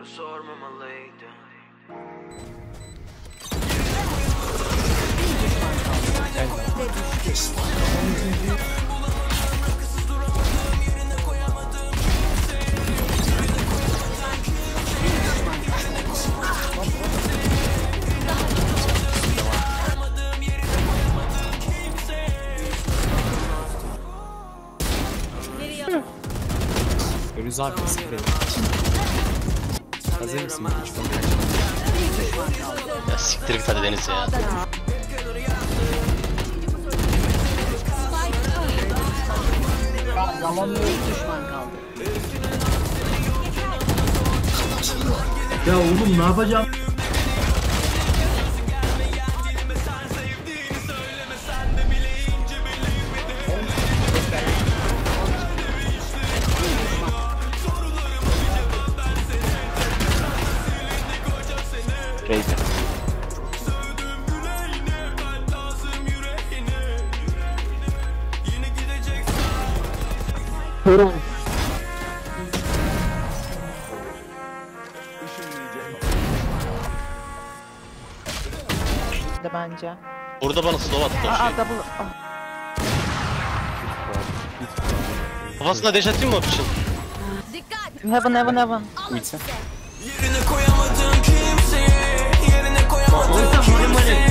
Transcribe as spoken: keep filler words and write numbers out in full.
Bunu sormamalıydım. Önünüz abi sıkılayım. Hazır mısın? Ya siktir git hadi Deniz ya. Yalan düşman kaldı. Ya oğlum ne yapacağım? Kırın. De bence. Burada bana slow attı o şey. Aa double. Kafasına deş atayım mı o pişin? Dikkat. Heaven heaven heaven. Yerine koyamadım kimseye. Yerine koyamadım kimseye.